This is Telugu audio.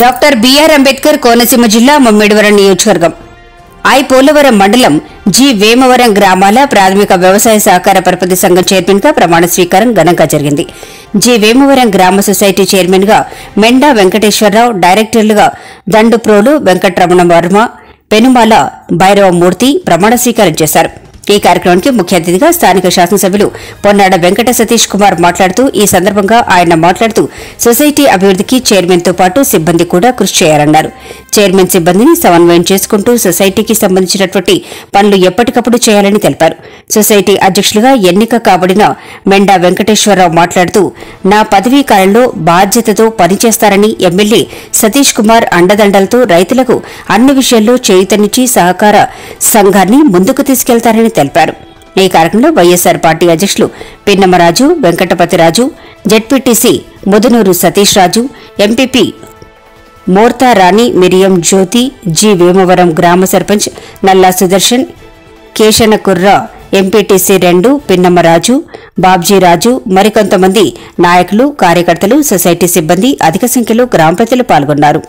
డాక్టర్ బీఆర్ అంబేడ్కర్ కోనసీమ జిల్లా ముమ్మిడివరం నియోజకవర్గం ఐ పోలవరం మండలం జి వేమవరం గ్రామాల ప్రాథమిక వ్యవసాయ సహకార పరపతి సంఘం చైర్మన్ గా ప్రమాణ స్వీకారం ఘనంగా జరిగింది. జి వేమవరం గ్రామ సొసైటీ చైర్మన్ గా మెండా వెంకటేశ్వర రావు, డైరెక్టర్లుగా దండు ప్రోలు వెంకటరమణ వర్మ, పెనుమల భైరవమూర్తి ప్రమాణ స్వీకారం చేశారు. ఈ కార్యక్రమానికి ముఖ్య అతిథిగా స్థానిక శాసనసభ్యులు పోన్నాడ వెంకట సతీష్ కుమార్ మాట్లాడుతూ, ఈ సందర్భంగా ఆయన మాట్లాడుతూ సొసైటీ అభివృద్ధికి చైర్మన్ తో పాటు సిబ్బంది కూడా కృషి చేయాలన్నారు. చైర్మన్ సిబ్బందిని సమన్వయం చేసుకుంటూ సొసైటీకి సంబంధించినటువంటి పనులు ఎప్పటికప్పుడు చేయాలని తెలిపారు. సొసైటీ అధ్యక్షులుగా ఎన్నిక కాబడిన మెండా వెంకటేశ్వరరావు మాట్లాడుతూ, నా పదవీ కాలంలో బాధ్యతతో పనిచేస్తారని, ఎమ్మెల్యే సతీష్ కుమార్ అండదండలతో రైతులకు అన్ని విషయాల్లో చేయూతనిచ్చి సహకార సంఘాన్ని ముందుకు తీసుకెళ్తారని తెలిపారు. ఈ కార్యక్రమంలో వైఎస్సార్ పార్టీ అధ్యక్షులు Pinnamaraju, Venkatapathiraju, ZPTC Mudunuru Satisharaju, MPP Morta Rani Miriam Jyothi, G Vemavaram గ్రామ సర్పంచ్ నల్లా సుదర్షన్, కేశనకుర్రా, ఎంపీటీసీ రెండు, పిన్నమరాజు, బాబజీ రాజు, మరికంతమంది నాయకులు, కార్యకర్తలు, సొసైటీ సిబ్బంది అధిక సంఖ్యలో గ్రామ ప్రజలు పాల్గొన్నారు.